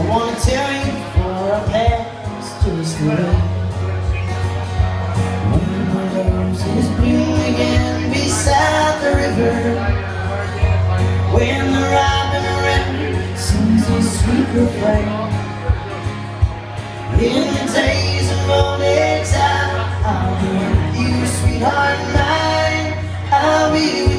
Volunteering for a pass to this world. When my arms is blue again beside the river, when the robin around sings a sweet refrain, in the days of old exile, I'll be with you, sweetheart mine. I'll be with you.